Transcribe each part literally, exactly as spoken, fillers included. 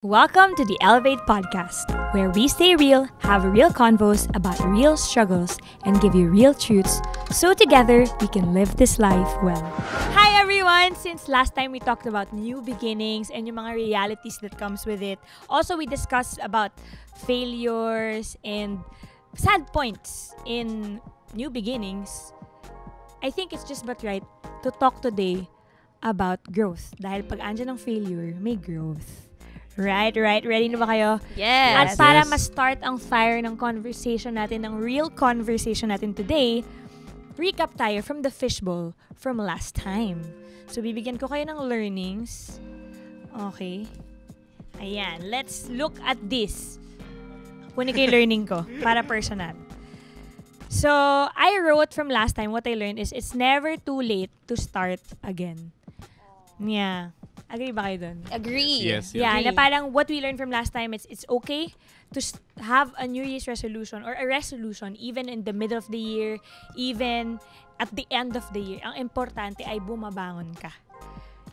Welcome to the Elevate Podcast, where we stay real, have real convos about real struggles, and give you real truths, so together we can live this life well. Hi everyone! Since last time we talked about new beginnings and yung mga realities that comes with it, also we discussed about failures and sad points in new beginnings. I think it's just but right to talk today about growth. Dahil pag andyan ng failure, may growth. Right, right. Ready na ba kayo? Yes. At para ma-start ang fire ng conversation natin, ng real conversation natin today, recap tayo from the fishbowl from last time. So, bibigyan ko kayo ng learnings. Okay. Ayan. Let's look at this. Kunin ko yung learning ko para personal. So, I wrote from last time, what I learned is, it's never too late to start again. Yeah. Agree ba kayo dun? Agree. Yes, yeah. Yeah, na parang what we learned from last time, it's it's okay to have a New Year's resolution or a resolution even in the middle of the year, even at the end of the year. Ang importante ay bumabangon ka.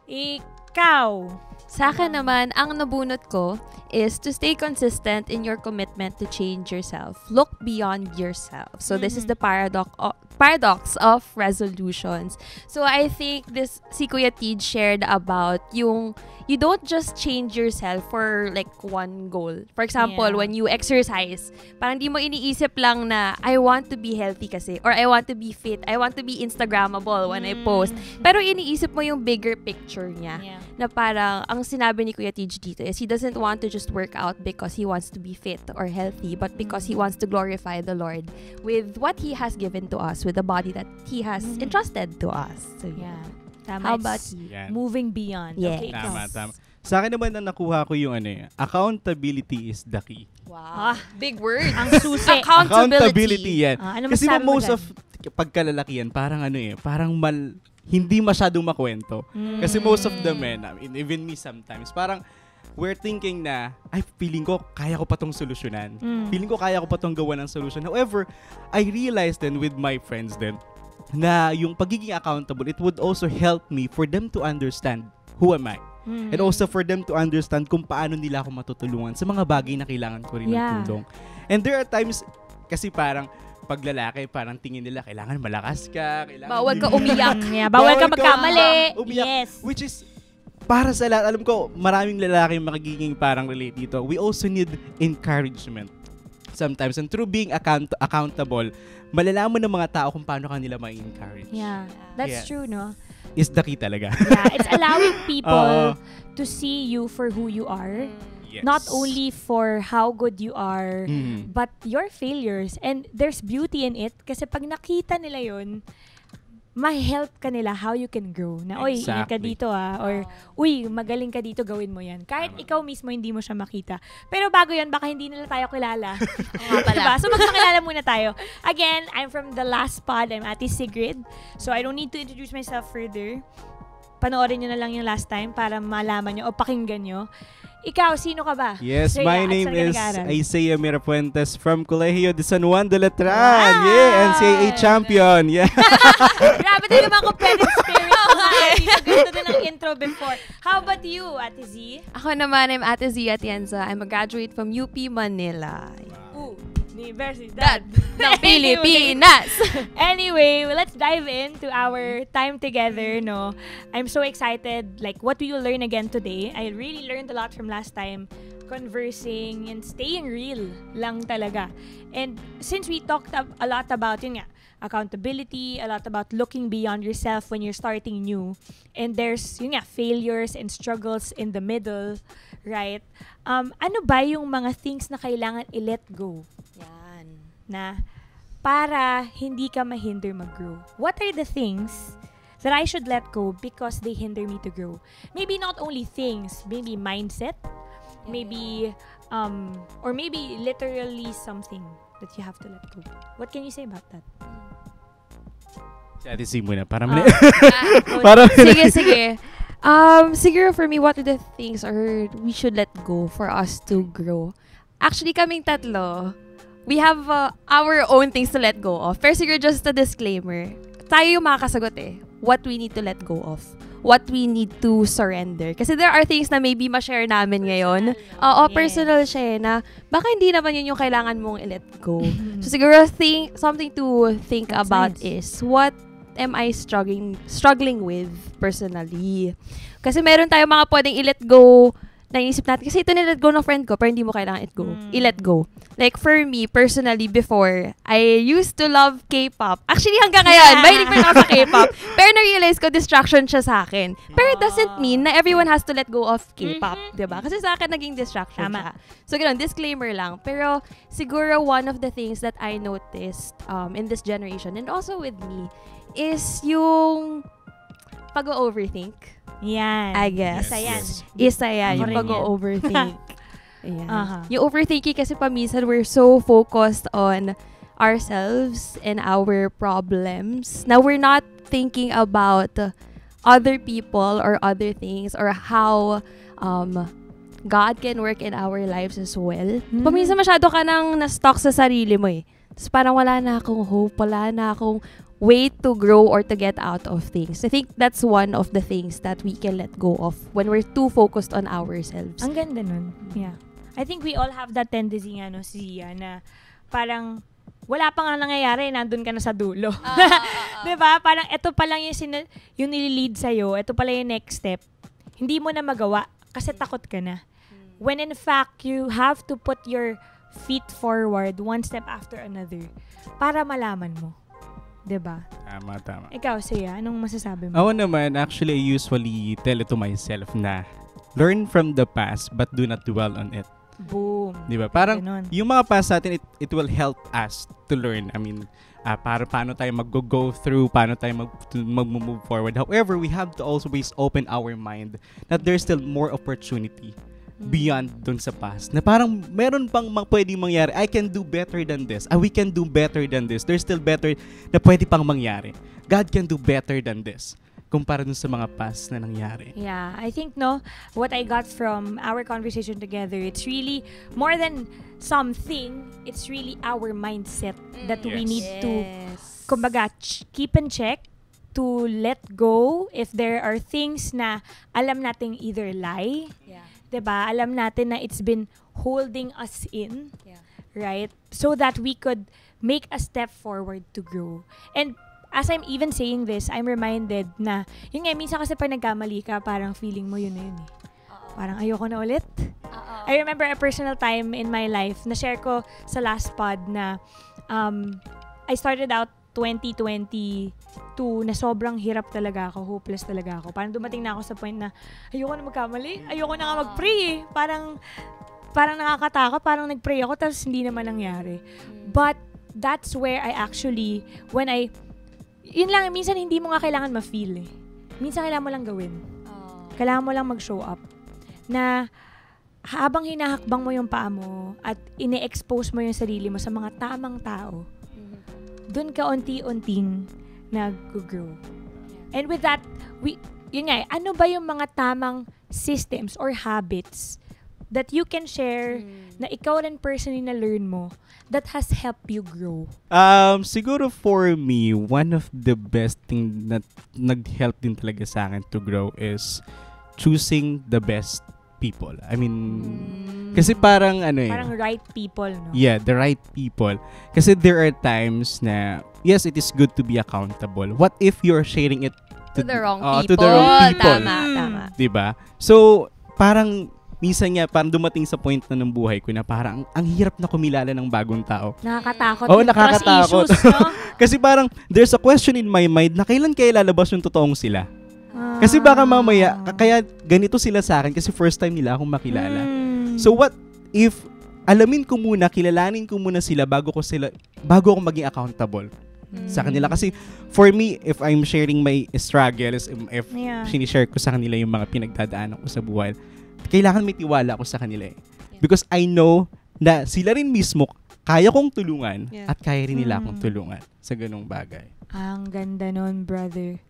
Ikaw! Sa akin naman, ang nabunot ko is to stay consistent in your commitment to change yourself. Look beyond yourself. So, mm-hmm. This is the paradox of, paradox of resolutions. So, I think this, si Kuya Tid shared about yung, you don't just change yourself for like one goal. For example, yeah. When you exercise, parang di mo iniisip lang na, I want to be healthy kasi, or I want to be fit, I want to be Instagrammable when mm-hmm. I post. Pero iniisip mo yung bigger picture niya, yeah. Na parang ang sinabi ni Kuya Tij dito is he doesn't want to just work out because he wants to be fit or healthy, but because he wants to glorify the Lord with what He has given to us, with the body that He has mm-hmm. entrusted to us. So, yeah. Tama. How about you? Yeah. Moving beyond. Yeah. Okay. Tama, tama. Sa akin naman na nakuha ko yung ano, accountability is the key. Wow. Ah, big word. Ang susi. Accountability. Accountability yan. Ah, ano kasi most of pagkalalakihan, parang ano eh, parang mal... hindi masyadong makwento. Mm. Kasi most of the men, even me sometimes, parang we're thinking na, ay, feeling ko, kaya ko pa tong solusyonan. Mm. Feeling ko, kaya ko pa tong gawa ng solusyon. However, I realized then with my friends then, na yung pagiging accountable, it would also help me for them to understand who am I. Mm. And also for them to understand kung paano nila ako matutulungan sa mga bagay na kailangan ko rin yeah. ng tulong. And there are times, kasi parang, pag lalaki, parang tingin nila, kailangan malakas ka. Kailangan bawal ka umiyak. Yeah, bawal, bawal ka magkamali. Ka umiyak, yes. Which is, para sa lahat, alam ko, maraming lalaki magiging parang relate dito. We also need encouragement sometimes. And through being account accountable, malalaman ng mga tao kung paano ka nila ma-encourage. Yeah, that's yeah. true, no? It's the key talaga. Yeah, it's allowing people uh, to see you for who you are. Yes. Not only for how good you are, mm. but your failures. And there's beauty in it. Kasi pag nakita nila yun, ma-help ka nila how you can grow. Na, oy, exactly. Hindi ka dito ah. Or, uy, magaling ka dito, gawin mo yan. Kahit Tama. Ikaw mismo, hindi mo siya makita. Pero bago yan, baka hindi nila tayo kilala. Oo, pala. Diba? So, magpakilala muna tayo. Again, I'm from the last pod. I'm Ate Sigrid. So, I don't need to introduce myself further. Panoorin nyo na lang yung last time para malaman nyo o pakinggan nyo. Ikaw, sino ka ba? Yes, so, my yeah, name is Isaiah Mirafuentes from Colegio de San Juan de Letran. Wow! Yeah, N C A A champion. Yeah. Grabe din naman competitive spirit. Gusto din ang intro before. How about you, Ate Z? Ako naman, I'm Ate Z Atienza. I'm a graduate from U P Manila. Wow. Universidad ng Pilipinas! Anyway, well, let's dive into our time together, no? I'm so excited. Like, what will you learn again today? I really learned a lot from last time. Conversing and staying real lang talaga. And since we talked a lot about, yun nga, accountability, a lot about looking beyond yourself when you're starting new. And there's, yun nga, failures and struggles in the middle, right? Um, ano ba yung mga things na kailangan i-let go? Yan. Na para hindi ka mahinder mag-grow. What are the things that I should let go because they hinder me to grow? Maybe not only things, maybe mindset, maybe, um, or maybe literally something that you have to let go. What can you say about that? Ate Z muna. Para muna. Sige, sige. Um, siguro for me, what are the things or we should let go for us to grow? Actually, kaming tatlo, we have uh, our own things to let go of. First, siguro just a disclaimer. Tayo yung makakasagot eh. what we need to let go of, what we need to surrender. Kasi there are things na maybe ma-share namin ngayon. Personal, no? Oo, yes. Personal siya eh, na baka hindi naman yun yung kailangan mong i-let go. So siguro think, something to think That's about nice. Is, what am I struggling struggling with personally? Kasi meron tayong mga pwedeng i-let go na inisip natin. Kasi ito ni-let go ng friend ko, pero hindi mo kailangan i-let go. Mm. I-let go. Like, for me, personally, before, I used to love K-pop. Actually, hanggang ngayon, yeah. Mahilig pa rin ako sa K-pop. Pero na-realize ko, distraction siya sa akin. Pero it doesn't mean na everyone has to let go of K-pop. Mm-hmm. Diba? Kasi sa akin, naging distraction Tama. Siya. So, ganoon, disclaimer lang. Pero, siguro, one of the things that I noticed um, in this generation, and also with me, is yung pag-overthink. Yan. I guess. Isa yan. Isa yan. Yung pag-overthink. Ayan. Uh-huh. Yung overthinking kasi paminsan we're so focused on ourselves and our problems. Now, we're not thinking about other people or other things or how um, God can work in our lives as well. Mm-hmm. Paminsan masyado ka nang na-stuck sa sarili mo eh. Tapos parang wala na akong hope, wala na akong way to grow or to get out of things. I think that's one of the things that we can let go of when we're too focused on ourselves. Ang ganda nun. Yeah. I think we all have that tendency nga, no, siya, na parang wala pa nga nangyayari, nandun ka na sa dulo. Uh, uh, uh, diba? Parang ito pa lang yung, sina- yung nililiid sa'yo, ito pala yung next step. Hindi mo na magawa kasi takot ka na. When in fact, you have to put your feet forward one step after another para malaman mo. Diba? Tama, tama. Ikaw, Siya, anong masasabi mo? Ako naman, actually, I usually tell it to myself na learn from the past but do not dwell on it. Boom. Diba? Parang ganun. Yung mga past natin, it, it will help us to learn. I mean, uh, para paano tayo mag-go through, paano tayo mag-move forward. However, we have to always open our mind that there's still more opportunity beyond dun sa past. Na parang meron pang mag- pwedeng mangyari. I can do better than this. Ah, we can do better than this. There's still better na pwede pang mangyari. God can do better than this. Kumpara dun sa mga past na nangyari. Yeah, I think, no, what I got from our conversation together, it's really more than something, it's really our mindset that mm, we yes. need to, kumbaga, ch- keep in check, to let go if there are things na alam nating either lie, yeah. Diba? Alam natin na it's been holding us in, yeah. Right? So that we could make a step forward to grow. And as I'm even saying this, I'm reminded na, yun nga, minsan kasi pag nagkamali ka, parang feeling mo yun na yun eh. Parang ayoko na ulit. Uh-oh. I remember a personal time in my life, na-share ko sa last pod na um, I started out twenty twenty-two na sobrang hirap talaga ako, hopeless talaga ako. Parang dumating na ako sa point na ayoko na magkamali, ayoko na nga mag-pray eh. Parang, parang nakakatakot, parang nag-pray ako tapos hindi naman nangyari. But that's where I actually, when I, yun lang, minsan hindi mo nga kailangan ma-feel eh. Minsan kailangan mo lang gawin. Kailangan mo lang mag-show up. Na habang hinahakbang mo yung paa mo at ine-expose mo yung sarili mo sa mga tamang tao, doon ka unti-unting nag-grow. And with that, we, yun nga, ano ba yung mga tamang systems or habits that you can share mm. na ikaw rin personally na-learn mo that has helped you grow? Um, siguro for me, one of the best thing that nag-help din talaga sa akin to grow is choosing the best people. I mean, mm. kasi parang ano eh. Parang right people, no? Yeah, the right people. Kasi there are times na, yes, it is good to be accountable. What if you're sharing it to, to the wrong uh, people? To the wrong people. Tama, mm. tama. Diba? So, parang, minsan nga, parang dumating sa point na ng buhay ko na parang, ang hirap na kumilala ng bagong tao. Nakakatakot. Oo, oh, nakakatakot. Issues, no? Kasi parang, there's a question in my mind na kailan kaya lalabas yung totoong sila? Kasi baka mamaya, kaya ganito sila sa akin kasi first time nila akong makilala. Mm. So what if, alamin ko muna, kilalanin ko muna sila bago ko sila, bago ako maging accountable mm. sa kanila. Kasi for me, if I'm sharing my struggles, if yeah. sinishare ko sa kanila yung mga pinagdadaanan ko sa buhay, kailangan may tiwala ako sa kanila eh. Yeah. Because I know na sila rin mismo, kaya kong tulungan yeah. at kaya rin nila mm. akong tulungan sa ganung bagay. Ang ganda nun, brother.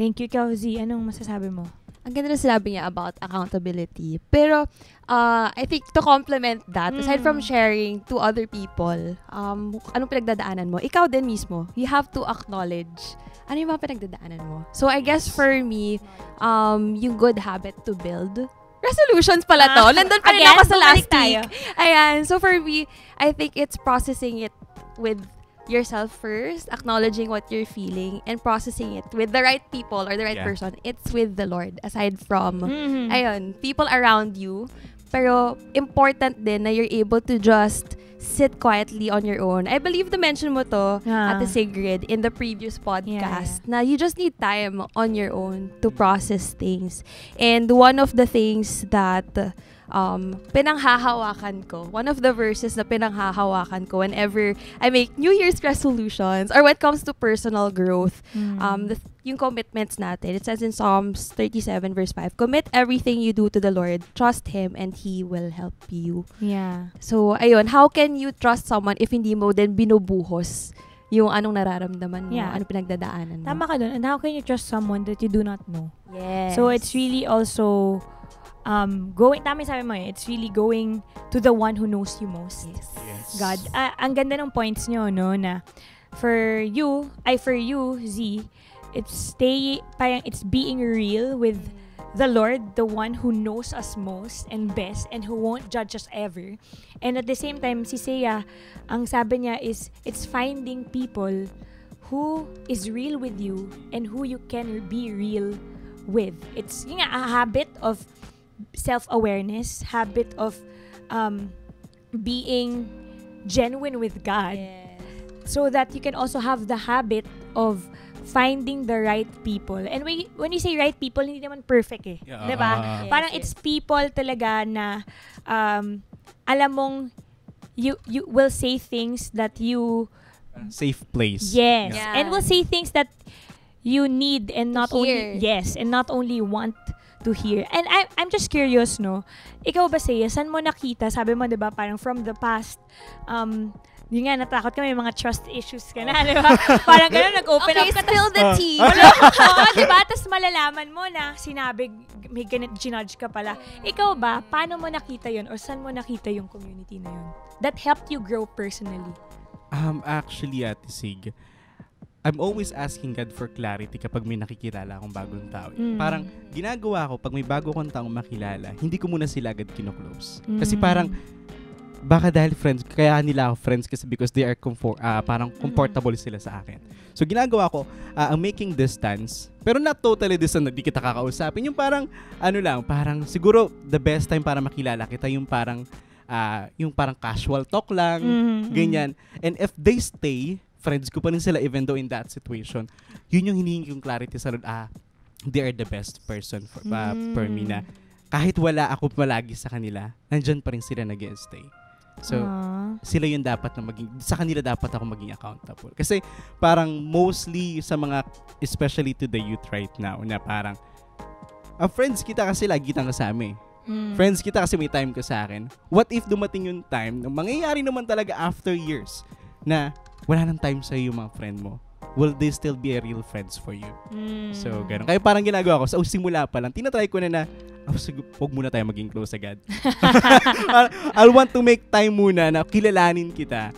Thank you, Kauzi. Anong masasabi mo? ang ganda na sinabi niya about accountability. Pero, uh, I think to complement that, mm. aside from sharing to other people, um, anong pinagdadaanan mo? Ikaw din mismo, you have to acknowledge ano yung mga pinagdadaanan mo. So, I guess for me, um, yung good habit to build, resolutions pala to. Nandun pa rin ako sa last week. Ayan. So, for me, I think it's processing it with yourself first, acknowledging what you're feeling, and processing it with the right people or the right yeah. person. It's with the Lord. Aside from, mm-hmm. ayun, people around you. Pero, important din na you're able to just sit quietly on your own. I believe na-mention mo to, yeah. Ate Sigrid, in the previous podcast, yeah, yeah. na you just need time on your own to process things. And one of the things that um, pinanghahawakan ko, one of the verses na pinanghahawakan ko whenever I make New Year's resolutions or when it comes to personal growth, mm. um, the, yung commitments natin, it says in Psalms thirty-seven verse five, commit everything you do to the Lord, trust Him, and He will help you. Yeah. So, ayun, how can you trust someone if hindi mo din binubuhos yung anong nararamdaman mo, yeah. anong pinagdadaanan mo? Tama ka dun. And how can you trust someone that you do not know? Yes. So, it's really also Um, going, tama sabi mo eh, it's really going to the one who knows you most. Yes. Yes. God. Uh, ang ganda ng points nyo, no, na for you, I for you, Z, it's stay, parang it's being real with the Lord, the one who knows us most and best and who won't judge us ever. And at the same time, si Seiya, ang sabi niya is, it's finding people who is real with you and who you can be real with. It's yun nga, a habit of self-awareness, habit of um, being genuine with God, yes. so that you can also have the habit of finding the right people. And we, when you say right people, hindi naman perfect eh. Yeah. Diba? Yes, parang yes. it's people talaga na um, alam mong you, you will say things that you... Safe place. Yes. Yeah. And will say things that you need and not Here. only... Yes. And not only want to hear. And I, I'm just curious, no? Ikaw ba, Seiya, saan mo nakita? Sabi mo, di ba, parang from the past, um, yun nga, natakot ka, may mga trust issues ka na, di ba? Parang gano'n, nag-open okay, up ka. Okay, spill the tea. Oo, di ba? Tapos malalaman mo na sinabi, may ganit, ginudge ka pala. Ikaw ba, paano mo nakita yun? Or saan mo nakita yung community na yun? That helped you grow personally? Um, actually, Ate Sig, I'm always asking God for clarity kapag may nakikilala akong bagong tao. Mm. Parang ginagawa ko, pag may bago kong taong makilala, hindi ko muna sila agad kinoclose. Mm. Kasi parang, baka dahil friends, kaya nila ako friends kasi because they are comfort, uh, parang comfortable sila sa akin. So ginagawa ko, uh, I'm making distance, pero not totally distance, hindi kita kakausapin. Yung parang, ano lang, parang siguro the best time para makilala kita, yung parang, uh, yung parang casual talk lang, mm-hmm. ganyan. And if they stay, friends ko pa rin sila even though in that situation, yun yung hinihingi kong clarity sa Lord, ah, they are the best person for, uh, mm. for me na kahit wala ako palagi sa kanila, nandyan pa rin sila nag-stay. So, aww. Sila yung dapat na maging, sa kanila dapat ako maging accountable. Kasi parang mostly sa mga, especially to the youth right now, na parang, ah, friends kita kasi lagi kitang kasama eh. Mm. Friends kita kasi may time ka sa akin. What if dumating yung time, mangyayari naman talaga after years, na wala nang time sa'yo yung mga friend mo, will they still be a real friends for you? Mm. So, ganun. Kaya parang ginagawa ko, sa so, simula pa lang, tinatry ko na na, oh, sig- huwag muna tayo maging close agad. I'll want to make time muna na kilalanin kita.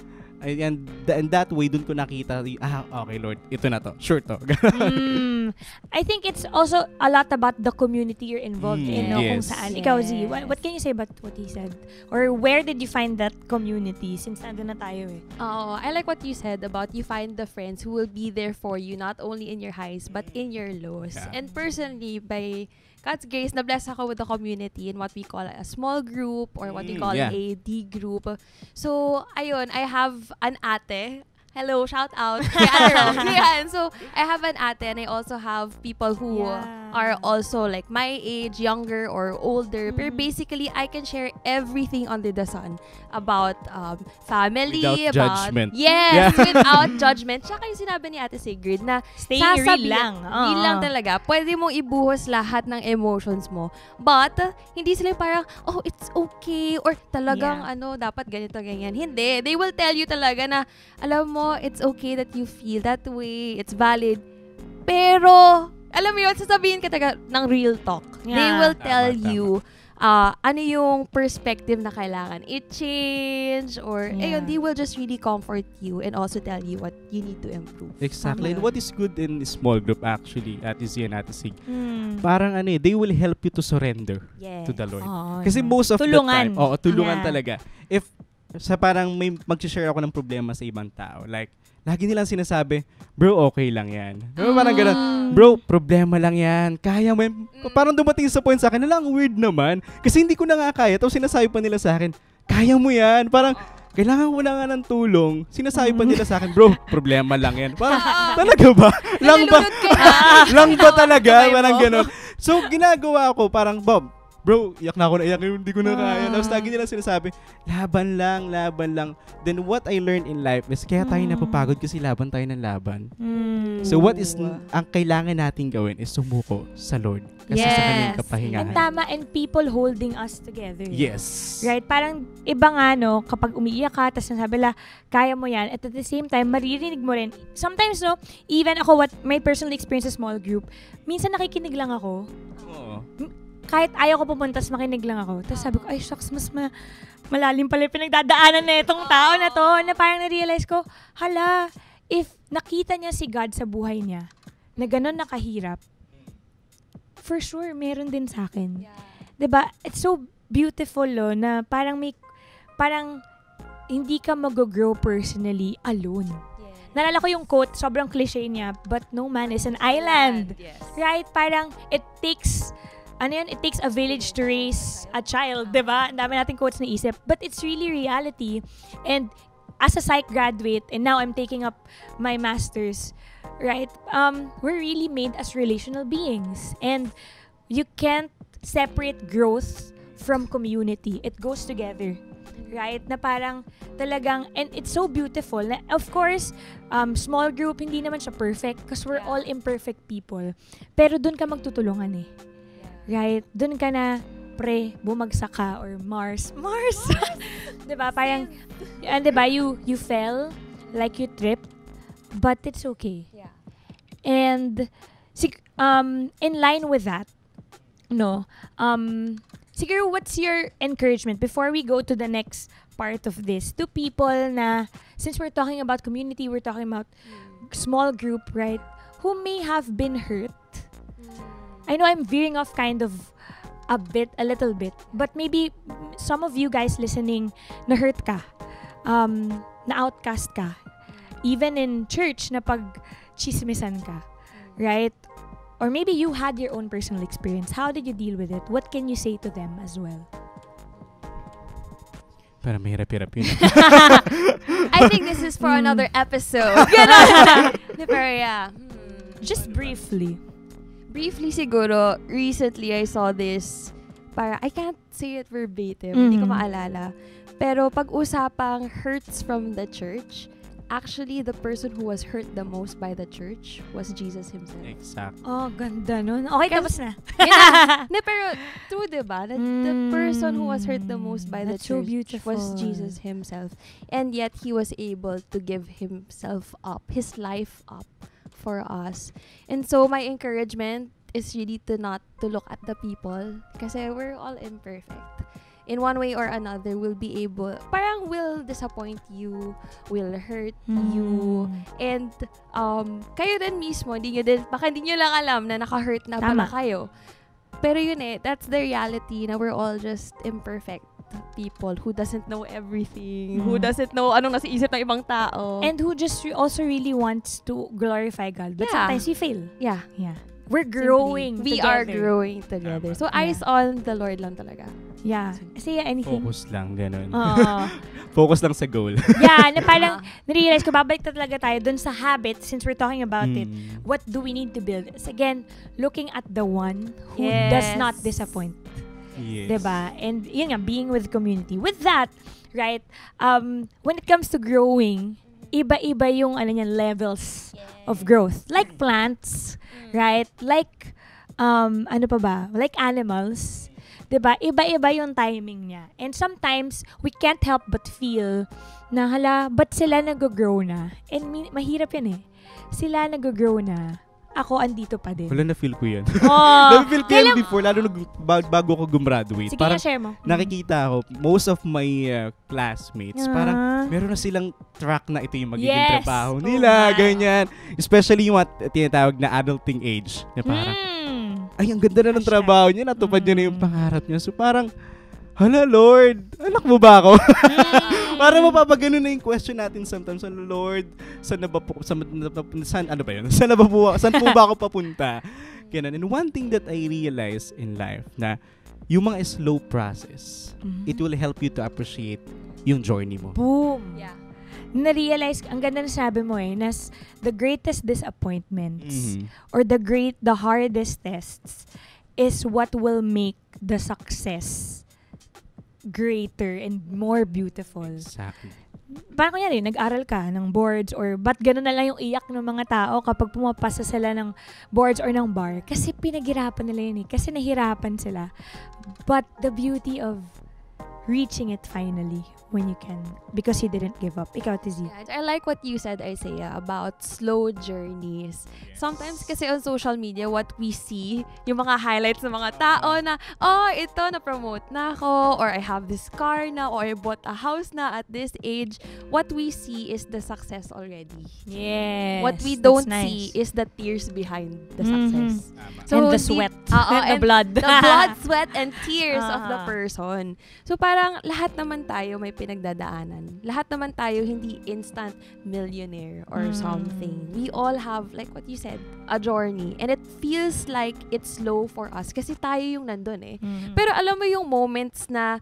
And, and that way, dun ko nakita, ah, okay, Lord, ito na to. Sure to. mm. I think it's also a lot about the community you're involved mm. in. No? Yes. Kung saan. Yes. Ikaw, Z, what, what can you say about what he said? Or where did you find that community? Since nandun na tayo eh. Oh, I like what you said about you find the friends who will be there for you, not only in your highs, but in your lows. Yeah. And personally, by God's grace, na-bless ako with the community in what we call a small group or what we call yeah. a D group. So, ayun, I have an ate. Hello, shout out. Yeah, so, I have an ate and I also have people who yeah. are also like my age, younger or older. Mm. Pero basically, I can share everything under the sun about um, family. Without about, judgment. Yes, yeah. without judgment. Tsaka yung sinabi ni Ate Sigrid na stay real lang. Real lang talaga. Pwede mong ibuhos lahat ng emotions mo. But, uh, hindi sila parang, oh, it's okay. Or talagang yeah. ano, dapat ganito, ganyan. Hindi. They will tell you talaga na, alam mo, it's okay that you feel that way. It's valid. Pero, alam mo yun, sasabihin kita ng real talk. Yeah. They will tell tama, you tama. Uh, ano yung perspective na kailangan i-change or yeah. ayun, they will just really comfort you and also tell you what you need to improve. Exactly. Tama. And what is good in small group actually, Ate Z and Ate Sig, mm. parang ano eh, they will help you to surrender yes. to the Lord. Oh, kasi yeah. most of tulungan. the time, oh, tulungan yeah. talaga. If sa parang may mag-share ako ng problema sa ibang tao, like, lagi nilang sinasabi, bro, okay lang yan. Diba, parang gano'n, bro, problema lang yan. Kaya mo yan. Parang dumating sa point sa akin, nalang weird naman. Kasi hindi ko na nga kaya. Tapos sinasabi pa nila sa akin, kaya mo yan. Parang, kailangan ko na nga ng tulong. Sinasabi pa nila sa akin, bro, problema lang yan. Parang, talaga ba? lang ba? lang ba talaga? Parang gano'n. So, ginagawa ko, parang, Bob, bro, iyak na ako na iyak, hindi ko na kaya. Tapos lagi nilang sinasabi, laban lang, laban lang. Then what I learned in life is kaya tayo napapagod kasi laban tayo ng laban. Mm. So what is, ang kailangan natin gawin is sumuko sa Lord. Kasi yes. sa kanyang kapahingahan. And tama, and people holding us together. Yes. Right? Parang iba nga, no, kapag umiiyak ka, tapos nasabi la, kaya mo yan. At at the same time, maririnig mo rin. Sometimes, no, even ako, what my personal experience sa small group, minsan nakikinig lang ako. Oo. Kahit ayaw ko pumunta, makinig lang ako. Tapos sabi ko, ay, shucks, mas ma- malalim pala yung pinagdadaanan na itong tao na to. Na parang na-realize ko, hala, if nakita niya si God sa buhay niya, na ganun nakahirap, for sure, meron din sa akin. Yeah. Diba? It's so beautiful, lo, na parang may, parang hindi ka mag-grow personally alone. Yeah. Nalala ko yung quote, sobrang cliche niya, but no man is an island. Yes. Right? Parang, it takes... Ano yun? It takes a village to raise a child, di ba? Ang dami nating quotes na isip. But it's really reality. And as a psych graduate, and now I'm taking up my master's, right? Um, we're really made as relational beings. And you can't separate growth from community. It goes together, right? Na parang talagang, and it's so beautiful. Na, of course, um, small group, hindi naman siya perfect because we're all imperfect people. Pero dun ka magtutulungan eh. Right? Doon ka na, pre, bumagsak ka, or Mars. Mars! Mars. Diba? Parang, uh, diba, you, you fell, like you tripped, but it's okay. Yeah. And, um, in line with that, no, um, siguro, what's your encouragement before we go to the next part of this? To people na, since we're talking about community, we're talking about mm. small group, right? Who may have been hurt, I know I'm veering off kind of a bit, a little bit, but maybe some of you guys listening na hurt ka, um, na outcast ka, even in church na pag chismisan ka, right? Or maybe you had your own personal experience. How did you deal with it? What can you say to them as well? Para mahirap-hirap yun. I think this is for mm. another episode. Pero yeah. Just briefly. Briefly siguro, recently I saw this, para I can't say it verbatim, mm-hmm. hindi ko maalala. Pero pag-usapang hurts from the church, actually the person who was hurt the most by the church was Jesus himself. Exactly. Oh, ganda nun. Okay, tapos na. Yeah, na pero true, diba? The, mm. the person who was hurt the most by That's the church so was Jesus himself. And yet he was able to give himself up, his life up for us. And so my encouragement is really to not to look at the people kasi we're all imperfect. In one way or another, we'll be able, parang will disappoint you, will hurt mm. you, and um, kayo din mismo, di nyo din, baka di nyo lang alam na naka-hurt na pala kayo. Pero yun eh, that's the reality na we're all just imperfect people who doesn't know everything, mm. who doesn't know anong nasa isip ng ibang tao. And who just re- also really wants to glorify God. But yeah. sometimes we fail. Yeah. yeah. We're growing Simply. We together. are growing together. So, yeah. eyes on the Lord lang talaga. Yeah. Say anything. Focus lang, ganun. Focus lang sa goal. yeah, na parang, narealize ko, babalik talaga tayo dun sa habit since we're talking about mm. it. What do we need to build? It's again, looking at the one who yes. does not disappoint. Yes. Diba? And yun nga, being with community. With that, right, um, when it comes to growing, iba-iba yung ano niyan, levels yes. of growth. Like plants, mm. right? Like, um, ano pa ba? Like animals. Diba? Iba-iba yung timing niya. And sometimes, we can't help but feel na hala, ba't sila nag-grow na? And mahirap yan eh. Sila nag-grow na. ako andito pa din. Wala, na-feel ko yan. Oh, na-feel ko yan before, lalo bago ko gumraduate. Sige, parang na-share mo. Nakikita ako, most of my uh, classmates, uh-huh. parang meron na silang track na ito yung magiging yes. trabaho nila, oh, wow. ganyan. Especially yung tinatawag na adulting age. Na parang, mm. ay, ang ganda na ng trabaho niya, natupad mm. niya na yung pangarap niya. So parang, hala Lord, anak mo ba ako? Mm. Para mapapagano na yung question natin sometimes. Ano Lord, saan na ba po, saan, saan, ano ba yun? Saan na ba po, saan po ba ako papunta? Ganun. And one thing that I realized in life na yung mga slow process, mm-hmm. it will help you to appreciate yung journey mo. Boom! Yeah. Na-realize, ang ganda na sabi mo eh, na the greatest disappointments mm-hmm. or the great, the hardest tests is what will make the success greater and more beautiful. Exactly. Parang kunyari, nag-aral ka ng boards or ba't gano'n na lang yung iyak ng mga tao kapag pumapasa sila ng boards or ng bar? Kasi pinaghirapan nila yun eh. Kasi nahirapan sila. But the beauty of reaching it finally when you can because you didn't give up. Ikaw, Tizzy. Yeah, I like what you said, Isaiah, about slow journeys. Yes. Sometimes kasi on social media, what we see, yung mga highlights ng mga tao na, oh, ito, na-promote na ako, or I have this car na, or I bought a house na at this age. What we see is the success already. Yes. What we don't nice. see is the tears behind the mm-hmm. success. So and the sweat. The, uh, uh, and the blood. The blood, sweat, and tears uh-huh. of the person. So parang lahat naman tayo may pinagdadaanan. Lahat naman tayo hindi instant millionaire or mm. something. We all have, like what you said, a journey. And it feels like it's slow for us kasi tayo yung nandun eh. Mm. Pero alam mo yung moments na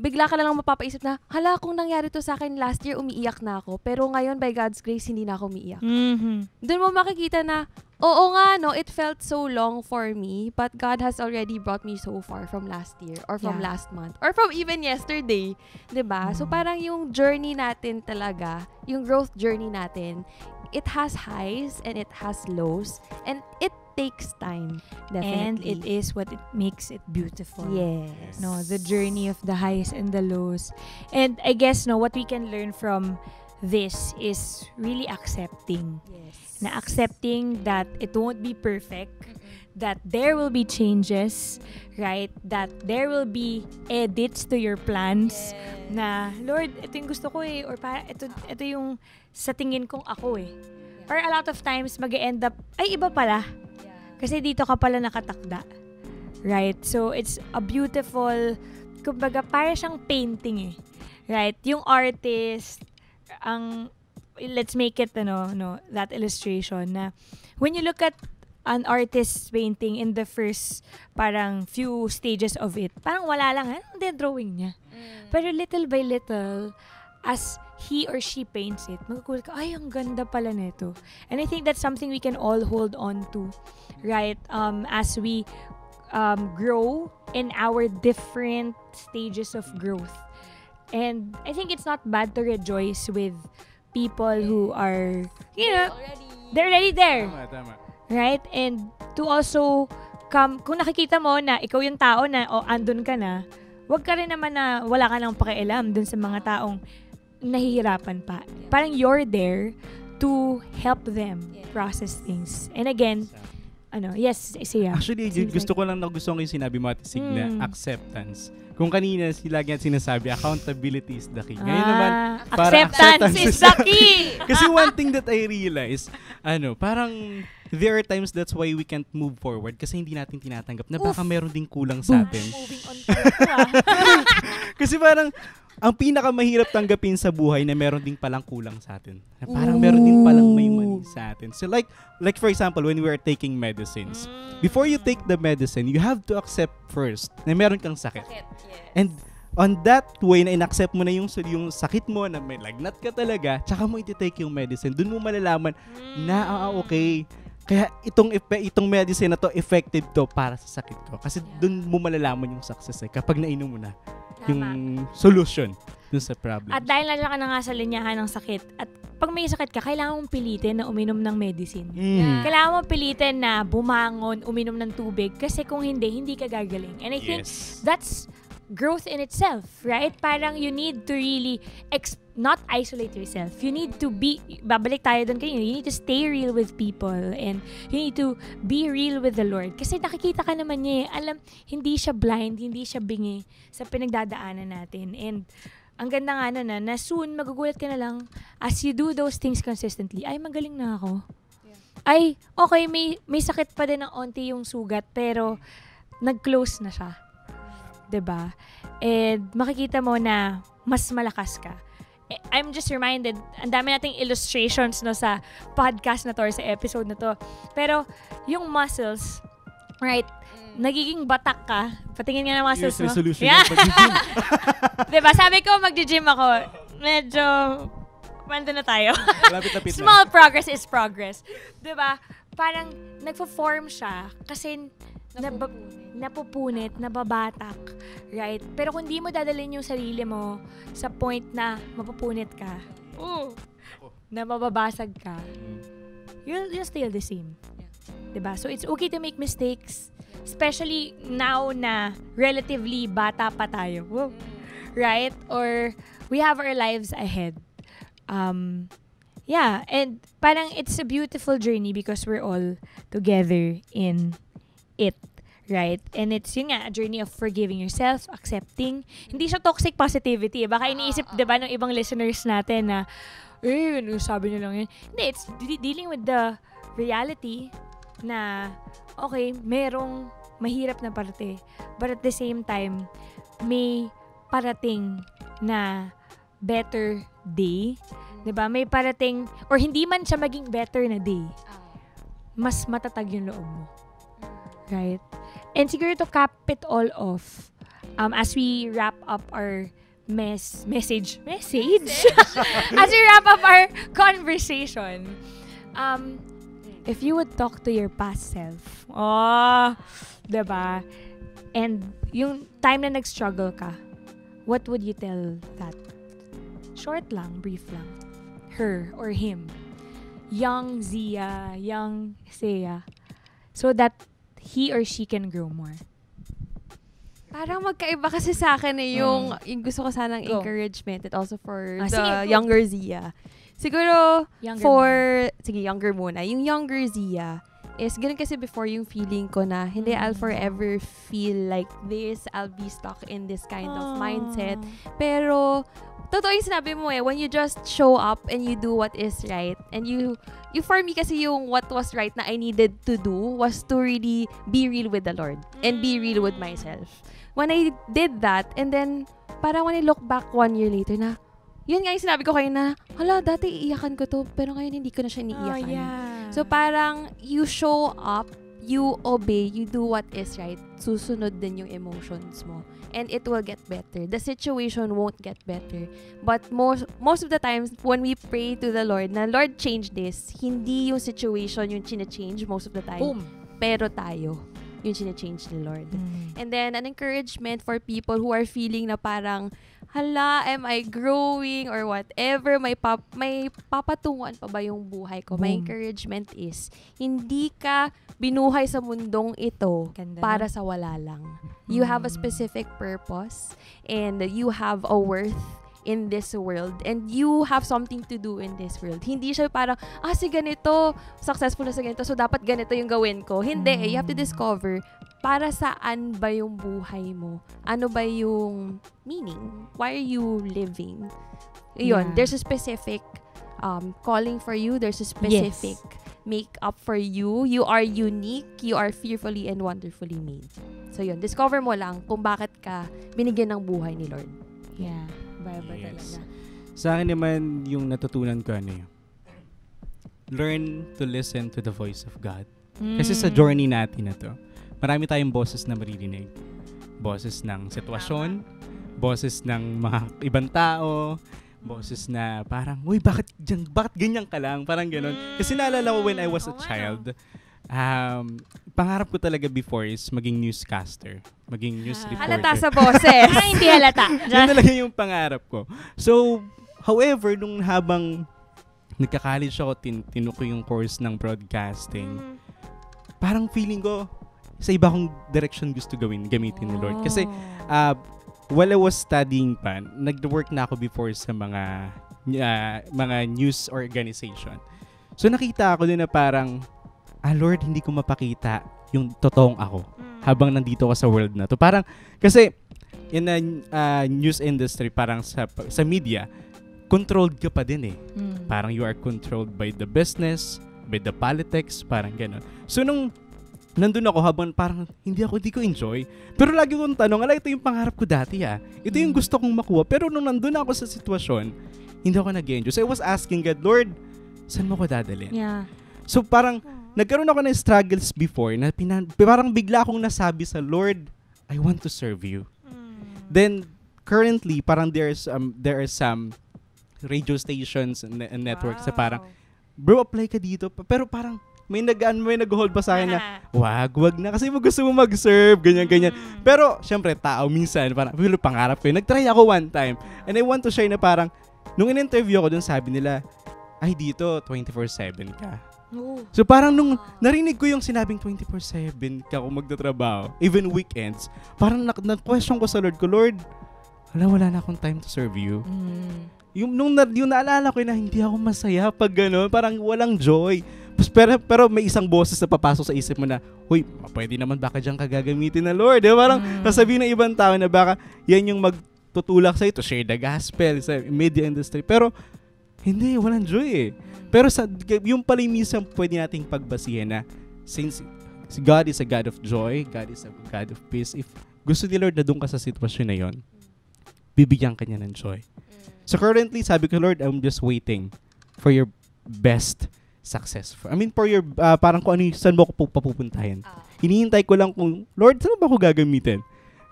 bigla ka na lang mapapaisip na, hala, kung nangyari to sa akin last year, umiiyak na ako. Pero ngayon, by God's grace, hindi na ako umiiyak. Mm-hmm. Doon mo makikita na, oo nga, no, it felt so long for me, but God has already brought me so far from last year, or from yeah. last month, or from even yesterday. Diba? Mm-hmm. So parang yung journey natin talaga, yung growth journey natin, it has highs and it has lows, and it takes time, definitely. And it is what it makes it beautiful. Yes. No, the journey of the highs and the lows. And I guess, no, what we can learn from this is really accepting. Yes. Na accepting that it won't be perfect, mm-hmm. that there will be changes, right? That there will be edits to your plans. Yes. Na, Lord, ito yung gusto ko eh. Or para, ito, ito yung sa tingin kong ako eh. Yeah. Or a lot of times, mag-e-end up, ay, iba pala. Kasi dito ka pala nakatakda. Right? So, it's a beautiful, kumbaga, para siyang painting eh. Right? Yung artist, ang, let's make it, ano, no, that illustration na, when you look at an artist's painting in the first, parang, few stages of it, parang wala lang, anong the drawing niya? Mm. Pero little by little, as he or she paints it, magkukulit ka, ay, ang ganda pala nito. And I think that's something we can all hold on to, right? Um, as we um, grow in our different stages of growth. And I think it's not bad to rejoice with people who are, you know, they're already there. Tama, tama. Right? And to also come, kung nakikita mo na ikaw yung tao na, o oh, andun ka na, wag ka rin naman na wala ka nang pakialam dun sa mga taong nahihirapan pa. Yeah. Parang you're there to help them yeah. process things. And again, so, ano, yes, siya. Actually, Seems gusto like, ko lang na gusto ko yung sinabi mo at Signa, mm. acceptance. Kung kanina sila ganyan sinasabi, accountability is the key. Ngayon ah, naman, acceptance, acceptance is the key! Kasi one thing that I realized, ano, parang there are times that's why we can't move forward kasi hindi natin tinatanggap na baka Oof. meron ding kulang sa atin. Moving on kasi parang, ang pinakamahirap tanggapin sa buhay na meron ding palang kulang sa atin. Na parang Ooh. meron din palang may mali sa atin. So like, like for example, when we are taking medicines, mm. before you take the medicine, you have to accept first na meron kang sakit. sakit yes. And on that way, na inaccept mo na yung, yung sakit mo, na may lagnat ka talaga, tsaka mo iti-take yung medicine. Doon mo malalaman mm. na, ah, okay, kaya itong itong medicine na to effective to para sa sakit ko. Kasi doon mo malalaman yung success eh, kapag nainom mo na Tama. yung solution dun sa problem. At dahil nandiyan ka na nga sa linyahan ng sakit, at pag may sakit ka, kailangan mong pilitin na uminom ng medicine. Mm. Yeah. Kailangan mong pilitin na bumangon, uminom ng tubig, kasi kung hindi, hindi ka gagaling. And I yes. think that's growth in itself, right? Parang you need to really explore not isolate yourself. You need to be, babalik tayo dun kanina, you need to stay real with people and you need to be real with the Lord. Kasi nakikita ka naman niya, alam, hindi siya blind, hindi siya bingi sa pinagdadaanan natin. And ang ganda nga na na, na soon magugulat ka na lang, as you do those things consistently, ay magaling na ako. Yeah. Ay, okay, may, may sakit pa din ng onti yung sugat, pero nag-close na siya. Diba? And makikita mo na mas malakas ka. I'm just reminded, ang dami nating illustrations no sa podcast na to or sa episode na to. Pero yung muscles, right? Nagiging batak ka. Patingin nga ng muscles mo. Yes, resolution. Yeah. Diba? Sabi ko, mag-gym ako. Medyo, mando na tayo. Lapit-lapit na. Small progress is progress. Diba? Parang nagpo-form siya kasi napupunit. napupunit, nababatak, right? Pero kung di mo dadalhin yung sarili mo sa point na mapupunit ka, ooh, na mababasag ka, you'll, you'll still the same. Diba? So, it's okay to make mistakes, especially now na relatively bata pa tayo. Woo. Right? Or we have our lives ahead. Um, yeah, and parang it's a beautiful journey because we're all together in it, right? And it's yun nga, a journey of forgiving yourself, accepting. Hindi siya toxic positivity. Baka iniisip, uh, uh, diba, ng ibang listeners natin na, eh, sabi nyo lang yun. Hindi, it's de- dealing with the reality na, okay, merong mahirap na parte. But at the same time, may parating na better day. Diba? May parating, or hindi man siya maging better na day, mas matatag yung loob mo. Right? And siguro to cap it all off, um, as we wrap up our mes- message, message? as we wrap up our conversation, um, if you would talk to your past self, oh, diba? And yung time na nag-struggle ka, what would you tell that? Short lang, brief lang. Her or him. Young Zia, young Zia. So that he or she can grow more. Parang magkaiba kasi sa akin eh, yung, mm. yung gusto ko sanang Go. encouragement and also for ah, the sige, younger Zia. Siguro, younger for, muna. sige, younger muna. Yung younger Zia is, ganun kasi before yung feeling ko na, hindi, mm. I'll forever feel like this, I'll be stuck in this kind Aww. of mindset. Pero, totoo yung sinabi mo eh, when you just show up and you do what is right, and you, you for me kasi yung what was right na I needed to do was to really be real with the Lord and be real with myself. When I did that, and then, parang when I look back one year later na, yun nga yung sinabi ko kayo na, hala, dati iiyakan ko to, pero ngayon hindi ko na siya iniiyakan. Oh, yeah. So parang, you show up, you obey, you do what is right, susunod din yung emotions mo. And it will get better. The situation won't get better. But most most of the times, when we pray to the Lord, na Lord, change this, hindi yung situation yung chine-change most of the time. Boom. Pero tayo, yung chine-change ni Lord. Mm. And then, an encouragement for people who are feeling na parang, hala, am I growing or whatever? May, pap- may papatunguan pa ba yung buhay ko? My encouragement is, hindi ka binuhay sa mundong ito Ganda. para sa wala lang. You have a specific purpose and you have a worth in this world and you have something to do in this world. Hindi siya parang, ah, si ganito, successful na sa ganito, so dapat ganito yung gawin ko. Hindi, mm. eh, you have to discover para saan ba yung buhay mo? Ano ba yung meaning? Why are you living? Yun, yeah. There's a specific um, calling for you. There's a specific yes. makeup for you. You are unique. You are fearfully and wonderfully made. So yun, discover mo lang kung bakit ka binigyan ng buhay ni Lord. Yeah. Bible yes. talaga. Sa akin naman, yung natutunan ko ano yun. Learn to listen to the voice of God. Mm. Kasi sa journey natin na to, marami tayong boses na maririnig. Boses ng sitwasyon, boses ng mga ibang tao, boses na parang, uy, bakit, bakit ganyan ka lang? Parang ganun. Kasi naalala ko when I was a child, um, pangarap ko talaga before is maging newscaster, maging news reporter. Halata sa boses. Parang hindi halata. Yun talaga yung pangarap ko. So, however, nung habang nagka-college ako, tin- tinuko yung course ng broadcasting, mm. parang feeling ko, sa iba kong direction gusto gawin, gamitin ni Lord. Kasi, uh, while I was studying pa, nag-work na ako before sa mga uh, mga news organization. So nakita ako din na parang, ah Lord, hindi ko mapakita yung totoong ako mm. habang nandito ka sa world na to. Parang, kasi in a uh, news industry, parang sa, sa media, controlled ka pa din eh. Mm. Parang you are controlled by the business, by the politics, parang gano'n. So nung nandun ako habang parang hindi ako, hindi ko enjoy. Pero lagi kong tanong, ala, ito yung pangarap ko dati ah. Ito yung gusto kong makuha. Pero nung nandun ako sa sitwasyon, hindi ako nag-enjoy. So I was asking God, Lord, saan mo ko dadalhin? Yeah. So parang nagkaroon ako ng struggles before na pinan- parang bigla akong nasabi sa Lord, I want to serve you. Mm. Then currently, parang there's um, there are some radio stations and, and networks wow. sa parang, bro, apply ka dito. Pero parang may nag-an, may nag-hold pa sa akin na, wag, wag na kasi gusto mo mag-serve, ganyan-ganyan. Mm. Pero, syempre, tao, minsan, parang, pero pangarap ko yun. Nag-try ako one time. And I want to share na parang, nung in-interview ako dun, sabi nila, ay, dito, twenty-four seven ka. Oh. So, parang nung narinig ko yung sinabing twenty-four seven ka kung magtatrabaho, even weekends, parang na-question ko sa Lord ko, Lord, wala, wala na akong time to serve you. Mm. Yung, nung, yung naalala ko yun na hindi ako masaya pag gano'n, parang walang joy. Pero, pero may isang boses na papasok sa isip mo na, huy, pwede naman baka dyan kagagamitin na Lord. Eh, parang mm. sasabihin ng ibang tao na baka yan yung magtutulak sa'yo to share the gospel sa media industry. Pero hindi, walang joy eh. Pero sa, yung pala yung misang pwede nating pagbasihan na since God is a God of joy, God is a God of peace, if gusto ni Lord na doon ka sa sitwasyon na yon, bibigyan ka niya ng joy. So currently, sabi ko, Lord, I'm just waiting for your best successful. I mean, for your, uh, parang kung ano, saan mo ako papupuntahin. Uh. Hinihintay ko lang kung, Lord, saan ba ako gagamitin?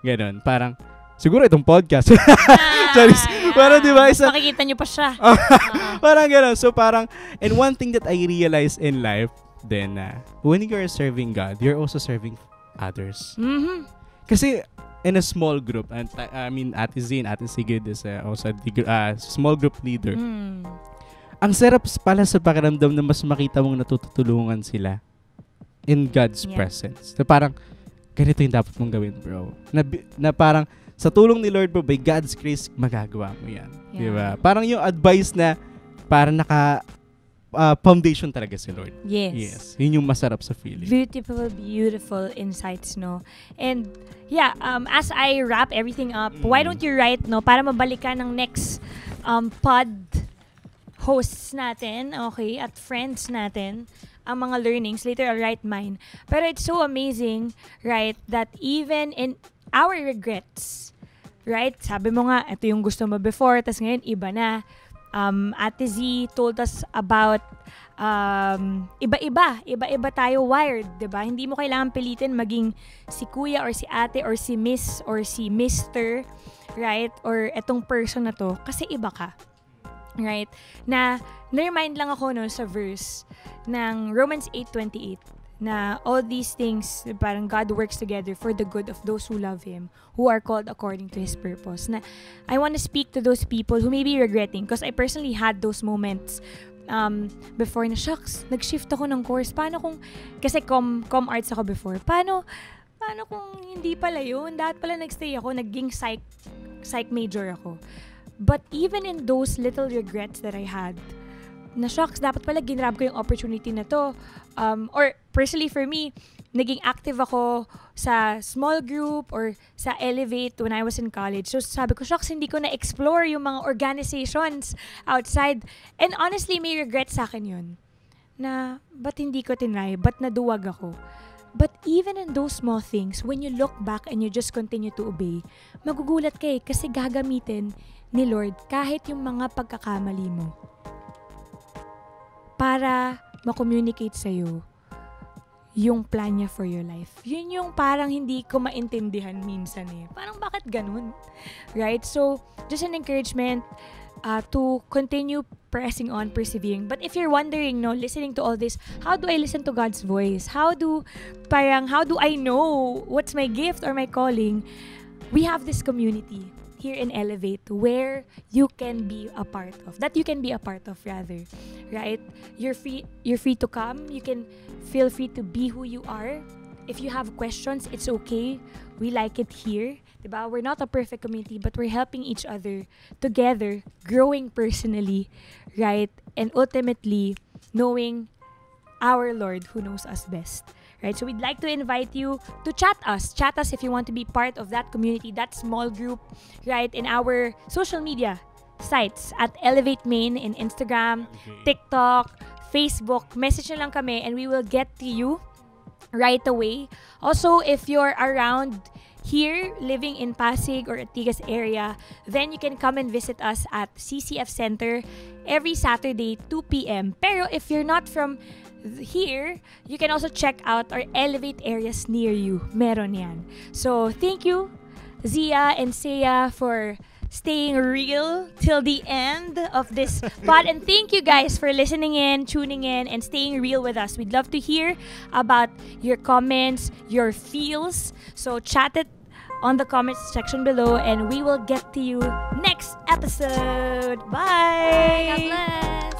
Ganon. Parang, siguro itong podcast. Sorry. Yeah. Parang, di ba? Isa, makikita nyo pa siya. uh. Parang ganon. So, parang, and one thing that I realized in life, then, uh, when you're serving God, you're also serving others. Mm-hmm. Kasi, in a small group, and I mean, Ate Zin, Ate Sigrid is uh, also a uh, small group leader. Mm. Ang sarap pala sa pakiramdam na mas makita mong natutulungan sila in God's yeah. presence. So parang, ganito yung dapat mong gawin, bro. Na, na parang, sa tulong ni Lord, bro, by God's grace, magagawa mo yan. Yeah. Diba? Parang yung advice na, parang naka, uh, foundation talaga si Lord. Yes. Yes. Yun yung masarap sa feeling. Beautiful, beautiful insights, no? And, yeah, um, as I wrap everything up, mm. why don't you write, no? Para mabalikan ng next um, pod hosts natin, okay, at friends natin, ang mga learnings. Later, I'll write mine. Pero it's so amazing, right, that even in our regrets, right, sabi mo nga, ito yung gusto mo before, tas ngayon, iba na. Um, Ate Z told us about um, iba-iba, iba-iba tayo wired, diba? Hindi mo kailangan pilitin maging si kuya or si ate or si miss or si mister, right, or etong person na to, kasi iba ka. Right? Na, na-remind lang ako no, sa verse ng Romans eight twenty-eight na all these things, parang God works together for the good of those who love Him, who are called according to His purpose. Na, I want to speak to those people who may be regretting because I personally had those moments um, before na, shucks, nag-shift ako ng course. Paano kung, kasi com, com arts ako before, paano, paano kung hindi pala yun? Dapat pala nag-stay ako, naging psych, psych major ako. But even in those little regrets that I had, na shocks, dapat pala ginrab ko yung opportunity na to. Um, or personally for me, naging active ako sa small group or sa Elevate when I was in college. So sabi ko, shocks, hindi ko na-explore yung mga organizations outside. And honestly, may regret sa akin yun. Na, ba't hindi ko tinry? Ba't naduwag ako? But even in those small things, when you look back and you just continue to obey, magugulat ka eh, kasi gagamitin ni Lord kahit yung mga pagkakamali mo para ma-communicate sa'yo yung plan niya for your life. Yun yung parang hindi ko maintindihan minsan eh. Parang bakit ganun? Right? So, just an encouragement uh, to continue pressing on, persevering. But if you're wondering, no, listening to all this, how do I listen to God's voice? How do, parang, how do I know what's my gift or my calling? We have this community here in Elevate where you can be a part of. That you can be a part of, rather. Right? You're free, you're free to come. You can feel free to be who you are. If you have questions, it's okay. We like it here. Diba? We're not a perfect community, but we're helping each other together, growing personally, right? And ultimately, knowing our Lord who knows us best, right? So we'd like to invite you to chat us. Chat us if you want to be part of that community, that small group, right? In our social media sites at Elevate Main, in Instagram, TikTok, Facebook. Message na lang kami and we will get to you right away. Also, if you're around here, living in Pasig or Atigas area, then you can come and visit us at C C F Center every Saturday, two p.m. Pero if you're not from here, you can also check out our Elevate areas near you. Meron yan. So, thank you, Zia and Seya, for staying real till the end of this pod. And thank you guys for listening in, tuning in, and staying real with us. We'd love to hear about your comments, your feels. So chat it on the comments section below, and we will get to you next episode. Bye! God bless!